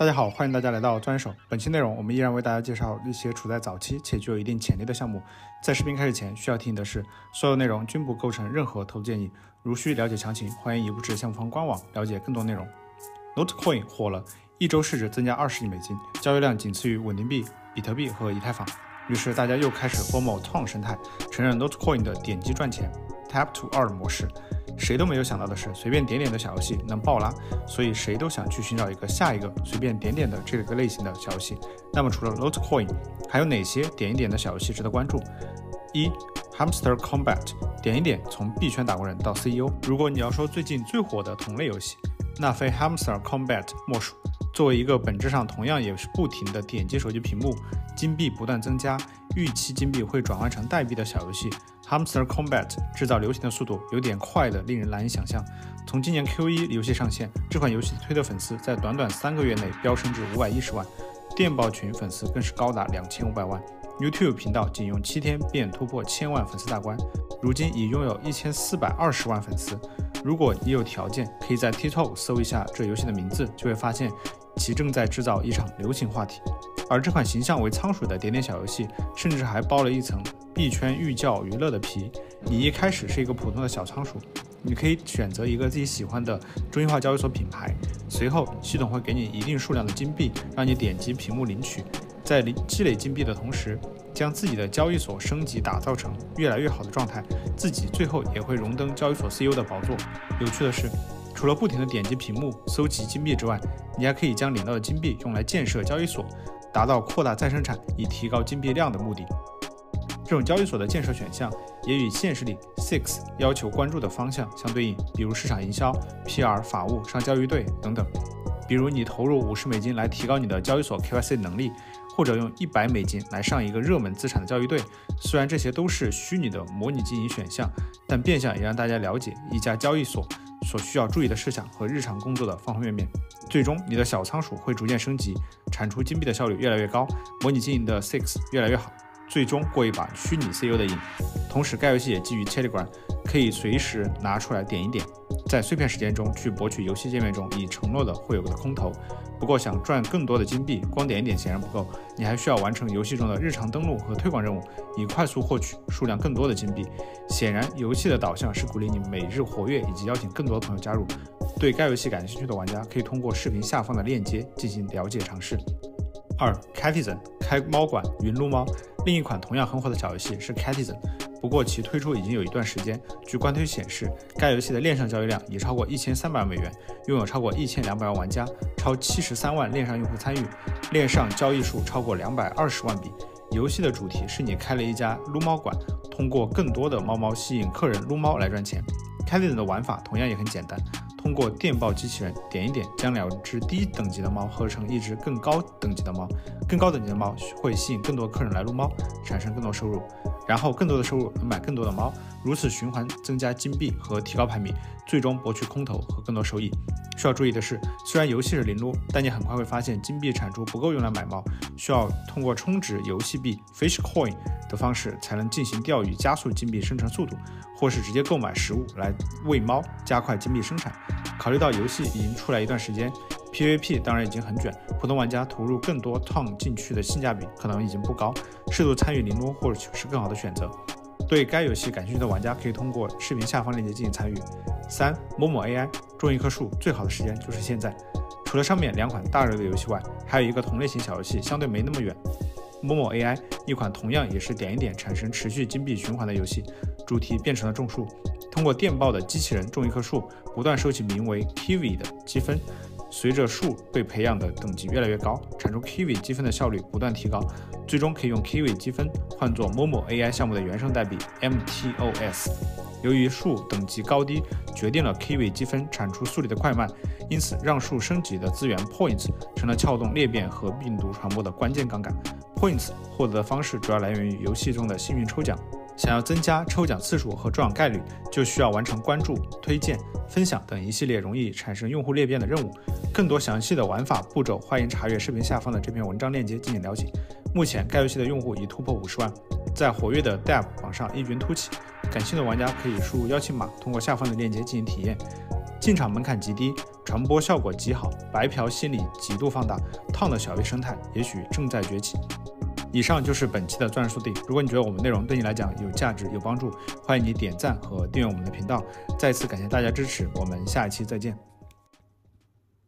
大家好，欢迎大家来到专手。本期内容我们依然为大家介绍一些处在早期且具有一定潜力的项目。在视频开始前，需要提醒的是，所有内容均不构成任何投资建议。如需了解详情，欢迎移步至项目方官网了解更多内容。Notcoin 火了，一周市值增加20亿美金，交易量仅次于稳定币、比特币和以太坊。于是大家又开始 FOMO TON 生态，承认 Notcoin 的点击赚钱 Tap to Earn 模式。谁都没有想到的是，随便点点的小游戏能爆拉，所以谁都想去寻找下一个随便点点的这个类型的小游戏。那么除了 Notcoin， 还有哪些点一点的小游戏值得关注？一、Hamster Kombat， 点一点从币圈打工人到 CEO。如果你要说最近最火的同类游戏，那非 Hamster Kombat 莫属。作为一个本质上同样也是不停的点击手机屏幕，金币不断增加，预期金币会转换成代币的小游戏 Hamster Kombat 制造流行的速度有点快的令人难以想象。从今年 Q1 游戏上线，这款游戏推特粉丝在短短3个月内飙升至510万，电报群粉丝更是高达2500万， YouTube 频道仅用7天便突破1000万粉丝大关，如今已拥有1420万粉丝。如果你有条件，可以在 TikTok 搜一下这游戏的名字，就会发现其正在制造一场流行话题。而这款形象为仓鼠的点点小游戏，甚至还包了一层币圈寓教于乐的皮。你一开始是一个普通的小仓鼠，你可以选择一个自己喜欢的中心化交易所品牌，随后系统会给你一定数量的金币，让你点击屏幕领取。在积累金币的同时，将自己的交易所升级打造成越来越好的状态，自己最后也会荣登交易所 CEO 的宝座。有趣的是，除了不停的点击屏幕搜集金币之外，你还可以将领到的金币用来建设交易所，达到扩大再生产以提高金币量的目的。这种交易所的建设选项也与现实里 SIX 要求关注的方向相对应，比如市场营销、PR、法务、上交易队等等。比如你投入50美金来提高你的交易所 KYC 能力，或者用100美金来上一个热门资产的交易队。虽然这些都是虚拟的模拟经营选项，但变相也让大家了解一家交易所所需要注意的事项和日常工作的方方面面。最终你的小仓鼠会逐渐升级，产出金币的效率越来越高，模拟经营的 SIX 越来越好，最终过一把虚拟 CEO 的瘾。同时该游戏也基于 Telegram， 可以随时拿出来点一点，在碎片时间中去博取游戏界面中已承诺的会有的空投。不过想赚更多的金币，光点一点显然不够，你还需要完成游戏中的日常登录和推广任务，以快速获取数量更多的金币。显然游戏的导向是鼓励你每日活跃以及邀请更多的朋友加入。对该游戏感兴趣的玩家可以通过视频下方的链接进行了解尝试。二、Catizen 开猫馆云撸猫，另一款同样很火的小游戏是 Catizen， 不过其推出已经有一段时间。据官推显示，该游戏的链上交易量已超过1300万美元，拥有超过1200万玩家，超73万链上用户参与，链上交易数超过220万笔。游戏的主题是你开了一家撸猫馆，通过更多的猫猫吸引客人撸猫来赚钱。Catizen 的玩法同样也很简单，通过电报机器人点一点将2只低等级的猫合成一只更高等级的猫，更高等级的猫会吸引更多客人来撸猫，产生更多收入，然后更多的收入能买更多的猫，如此循环增加金币和提高排名，最终博取空投和更多收益。需要注意的是，虽然游戏是零撸，但你很快会发现金币产出不够用来买猫，需要通过充值游戏币 Fish Coin 的方式才能进行钓鱼，加速金币生成速度，或是直接购买食物来喂猫，加快金币生产。考虑到游戏已经出来一段时间， PVP 当然已经很卷，普通玩家投入更多 TON 进去的性价比可能已经不高，适度参与零撸或许是更好的选择。对该游戏感兴趣的玩家可以通过视频下方链接进行参与。三、某某 AI 种一棵树最好的时间就是现在。除了上面2款大热的游戏外，还有一个同类型小游戏相对没那么远，某某 AI， 一款同样也是点一点产生持续金币循环的游戏，主题变成了种树，通过电报的机器人种一棵树，不断收集名为 Kiwi 的积分，随着树被培养的等级越来越高，产出 Kiwi 积分的效率不断提高，最终可以用 Kiwi 积分换作 Momo AI 项目的原生代币 MTOS。 由于树等级高低决定了 Kiwi 积分产出速率的快慢，因此让树升级的资源 Points 成了撬动裂变和病毒传播的关键杠杆。 Points 获得的方式主要来源于游戏中的幸运抽奖，想要增加抽奖次数和中奖概率，就需要完成关注、推荐、分享等一系列容易产生用户裂变的任务。更多详细的玩法步骤，欢迎查阅视频下方的这篇文章链接进行了解。目前该游戏的用户已突破50万，在活跃的 DApp 榜上异军突起，感兴趣的玩家可以输入邀请码，通过下方的链接进行体验。进场门槛极低，传播效果极好，白嫖心理极度放大，TON的小 A 生态也许正在崛起。以上就是本期的钻石速递。如果你觉得我们内容对你来讲有价值、有帮助，欢迎你点赞和订阅我们的频道。再次感谢大家支持，我们下一期再见。